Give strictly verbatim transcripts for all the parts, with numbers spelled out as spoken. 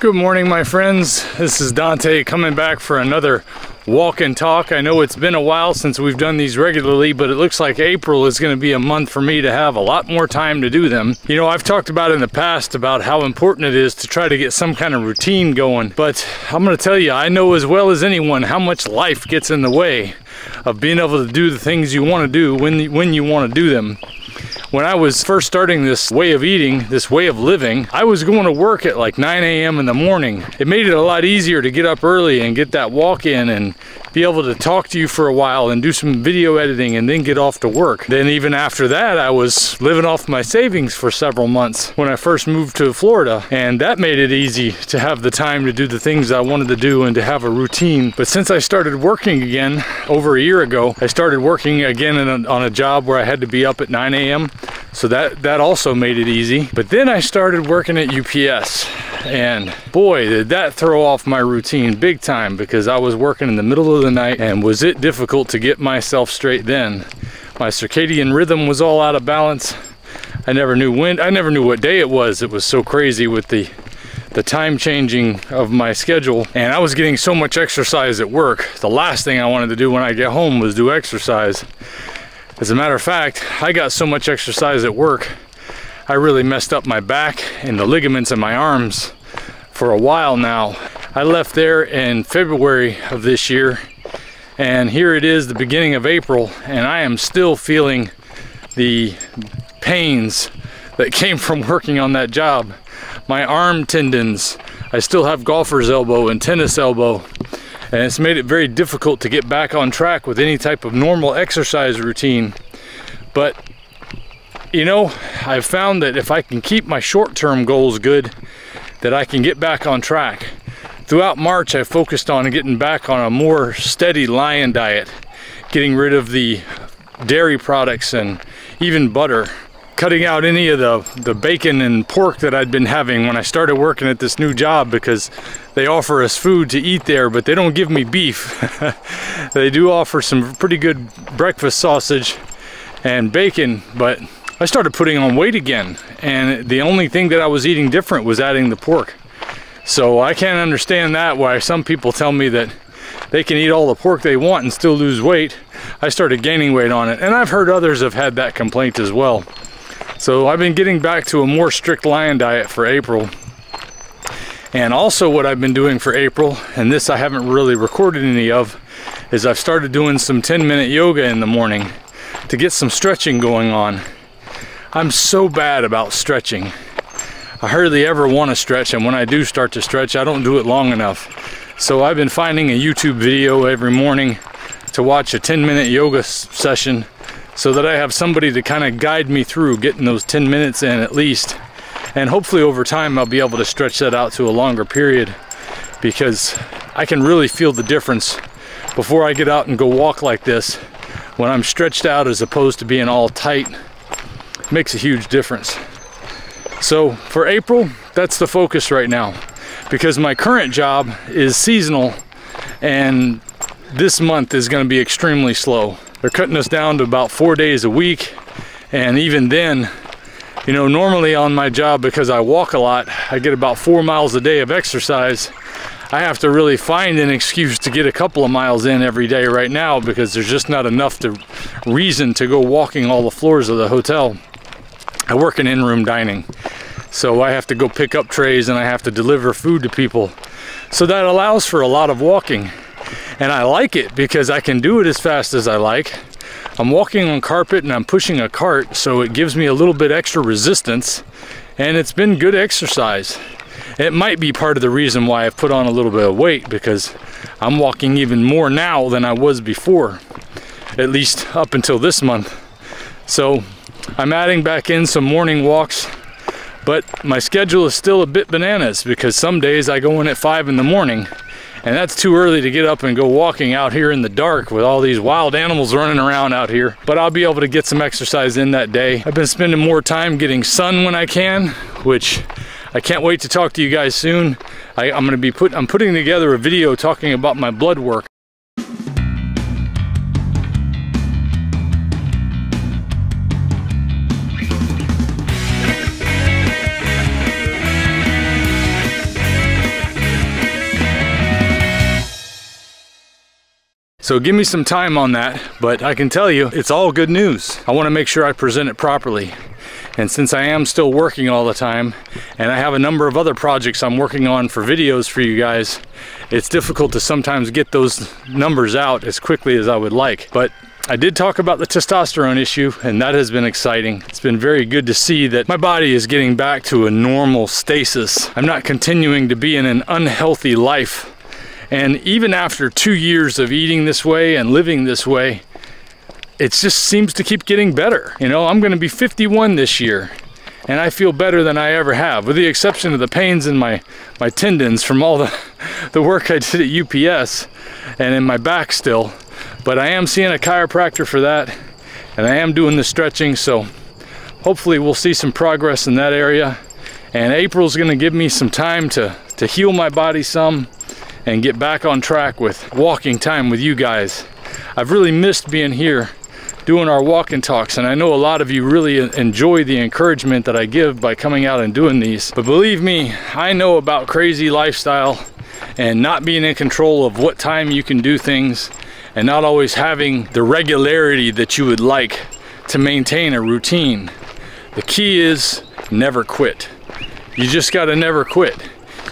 Good morning, my friends. This is Dante coming back for another walk and talk. I know it's been a while since we've done these regularly, but it looks like April is going to be a month for me to have a lot more time to do them. You know, I've talked about in the past about how important it is to try to get some kind of routine going, but I'm going to tell you, I know as well as anyone how much life gets in the way of being able to do the things you want to do when, when you want to do them. When I was first starting this way of eating, this way of living, I was going to work at like nine A M in the morning. It made it a lot easier to get up early and get that walk in and be able to talk to you for a while and do some video editing and then get off to work. Then even after that, I was living off my savings for several months when I first moved to Florida, and that made it easy to have the time to do the things I wanted to do and to have a routine. But since I started working again over a year ago, I started working again in a, on a job where I had to be up at nine A M So that, that also made it easy. But then I started working at U P S, and boy, did that throw off my routine big time, because I was working in the middle of the night, and was it difficult to get myself straight then. My circadian rhythm was all out of balance. I never knew when, I never knew what day it was. It was so crazy with the the time changing of my schedule, and I was getting so much exercise at work. The last thing I wanted to do when I get home was do exercise. As a matter of fact, I got so much exercise at work, I really messed up my back and the ligaments in my arms for a while now. I left there in February of this year, and here it is the beginning of April, and I am still feeling the pains that came from working on that job. My arm tendons, I still have golfer's elbow and tennis elbow. And it's made it very difficult to get back on track with any type of normal exercise routine. But, you know, I've found that if I can keep my short-term goals good, that I can get back on track. Throughout March, I focused on getting back on a more steady Lion diet, getting rid of the dairy products and even butter, cutting out any of the, the bacon and pork that I'd been having when I started working at this new job, because they offer us food to eat there, but they don't give me beef. They do offer some pretty good breakfast sausage and bacon, but I started putting on weight again, and the only thing that I was eating different was adding the pork. So I can't understand that, why some people tell me that they can eat all the pork they want and still lose weight. I started gaining weight on it, and I've heard others have had that complaint as well. So I've been getting back to a more strict Lion diet for April. And also what I've been doing for April, and this I haven't really recorded any of, is I've started doing some ten minute yoga in the morning to get some stretching going on. I'm so bad about stretching. I hardly ever want to stretch, and when I do start to stretch, I don't do it long enough. So I've been finding a YouTube video every morning to watch a ten minute yoga session, so that I have somebody to kind of guide me through getting those ten minutes in at least. And hopefully over time I'll be able to stretch that out to a longer period, because I can really feel the difference before I get out and go walk like this when I'm stretched out as opposed to being all tight. It makes a huge difference. So for April, that's the focus right now, because my current job is seasonal, and this month is going to be extremely slow. They're cutting us down to about four days a week. And even then, you know, normally on my job, because I walk a lot, I get about four miles a day of exercise. I have to really find an excuse to get a couple of miles in every day right now, because there's just not enough to reason to go walking all the floors of the hotel. I work in in-room dining, so I have to go pick up trays and I have to deliver food to people. So that allows for a lot of walking. And I like it because I can do it as fast as I like. I'm walking on carpet and I'm pushing a cart, so it gives me a little bit extra resistance, and it's been good exercise. It might be part of the reason why I've put on a little bit of weight, because I'm walking even more now than I was before, at least up until this month. So I'm adding back in some morning walks, but my schedule is still a bit bananas, because some days I go in at five in the morning. And that's too early to get up and go walking out here in the dark with all these wild animals running around out here. But I'll be able to get some exercise in that day. I've been spending more time getting sun when I can, which I can't wait to talk to you guys soon. I, I'm going to be put, I'm putting together a video talking about my blood work. So give me some time on that, but I can tell you it's all good news. I want to make sure I present it properly. And since I am still working all the time, and I have a number of other projects I'm working on for videos for you guys, it's difficult to sometimes get those numbers out as quickly as I would like. But I did talk about the testosterone issue, and that has been exciting. It's been very good to see that my body is getting back to a normal stasis. I'm not continuing to be in an unhealthy life. And even after two years of eating this way and living this way, it just seems to keep getting better. You know, I'm gonna be fifty-one this year, and I feel better than I ever have, with the exception of the pains in my, my tendons from all the, the work I did at U P S and in my back still. But I am seeing a chiropractor for that, and I am doing the stretching, so hopefully we'll see some progress in that area. And April's gonna give me some time to, to heal my body some and get back on track with walking time with you guys. I've really missed being here doing our walk and talks, and I know a lot of you really enjoy the encouragement that I give by coming out and doing these. But believe me, I know about crazy lifestyle and not being in control of what time you can do things, and not always having the regularity that you would like to maintain a routine. The key is never quit. You just gotta never quit.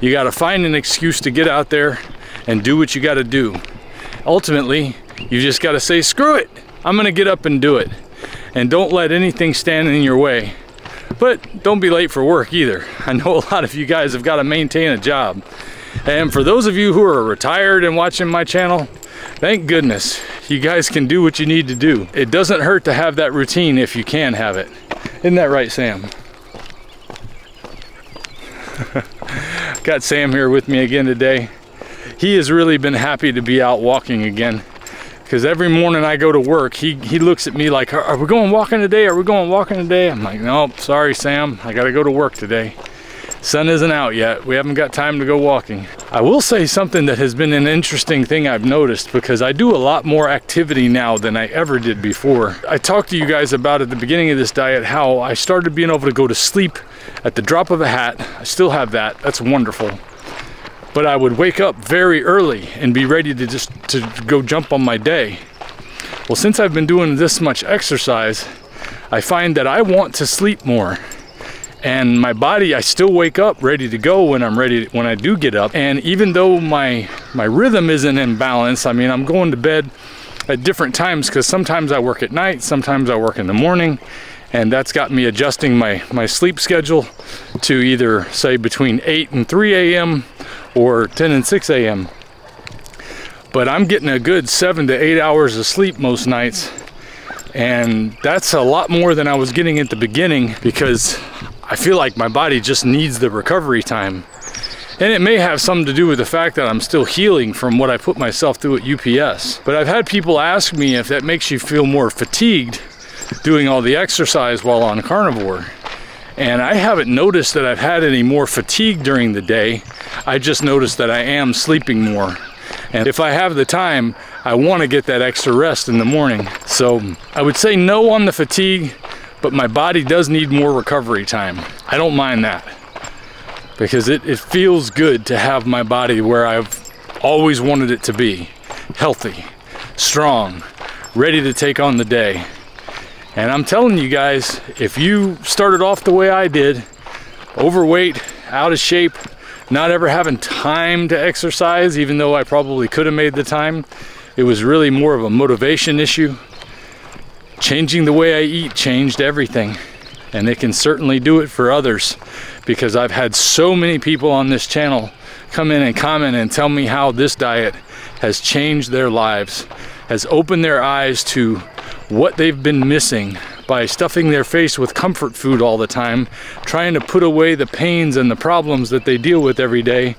You gotta find an excuse to get out there and do what you gotta do. Ultimately, you just gotta say, screw it. I'm gonna get up and do it. And don't let anything stand in your way. But don't be late for work either. I know a lot of you guys have got to maintain a job. And for those of you who are retired and watching my channel, thank goodness you guys can do what you need to do. It doesn't hurt to have that routine if you can have it. Isn't that right, Sam? Got Sam here with me again today. He has really been happy to be out walking again. Because every morning I go to work, he, he looks at me like, are, are we going walking today? Are we going walking today? I'm like, no, nope, sorry, Sam. I got to go to work today. Sun isn't out yet. We haven't got time to go walking. I will say something that has been an interesting thing I've noticed, because I do a lot more activity now than I ever did before. I talked to you guys about at the beginning of this diet how I started being able to go to sleep at the drop of a hat. I still have that. That's wonderful. But I would wake up very early and be ready to just to go jump on my day. Well, since I've been doing this much exercise, I find that I want to sleep more. And my body, I still wake up ready to go when I'm ready, when I do get up. And even though my, my rhythm isn't in balance, I mean, I'm going to bed at different times because sometimes I work at night, sometimes I work in the morning. And that's got me adjusting my, my sleep schedule to either, say, between eight and three A M or ten and six A M But I'm getting a good seven to eight hours of sleep most nights. And that's a lot more than I was getting at the beginning, because I feel like my body just needs the recovery time. And it may have something to do with the fact that I'm still healing from what I put myself through at U P S. But I've had people ask me if that makes you feel more fatigued doing all the exercise while on carnivore. And I haven't noticed that I've had any more fatigue during the day. I just noticed that I am sleeping more. And if I have the time, I want to get that extra rest in the morning. So I would say no on the fatigue, but my body does need more recovery time. I don't mind that, because it, it feels good to have my body where I've always wanted it to be. Healthy, strong, ready to take on the day. And I'm telling you guys, if you started off the way I did, overweight, out of shape, not ever having time to exercise, even though I probably could have made the time, it was really more of a motivation issue. Changing the way I eat changed everything. And it can certainly do it for others, because I've had so many people on this channel come in and comment and tell me how this diet has changed their lives, has opened their eyes to what they've been missing by stuffing their face with comfort food all the time, trying to put away the pains and the problems that they deal with every day,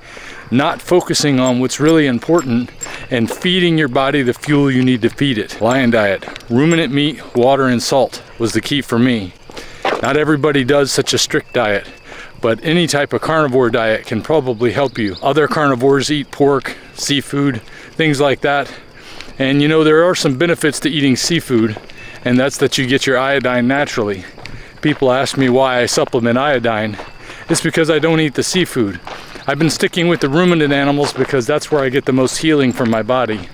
not focusing on what's really important and feeding your body the fuel you need to feed it. Lion Diet, ruminant meat, water, and salt was the key for me. Not everybody does such a strict diet, but any type of carnivore diet can probably help you. Other carnivores eat pork, seafood, things like that. And you know, there are some benefits to eating seafood, and that's that you get your iodine naturally. People ask me why I supplement iodine. It's because I don't eat the seafood. I've been sticking with the ruminant animals because that's where I get the most healing from my body.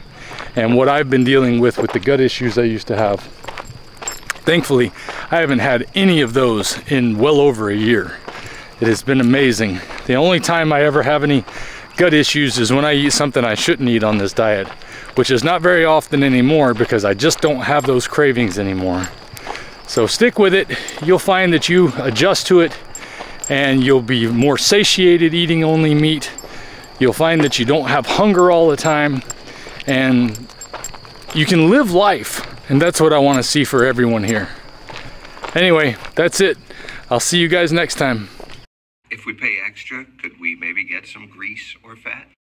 and what I've been dealing with with the gut issues I used to have. Thankfully, I haven't had any of those in well over a year. It has been amazing. The only time I ever have any gut issues is when I eat something I shouldn't eat on this diet, which is not very often anymore because I just don't have those cravings anymore. So stick with it. You'll find that you adjust to it and you'll be more satiated eating only meat. You'll find that you don't have hunger all the time and you can live life. And that's what I want to see for everyone here. Anyway, that's it. I'll see you guys next time. If we pay extra, could we maybe get some grease or fat?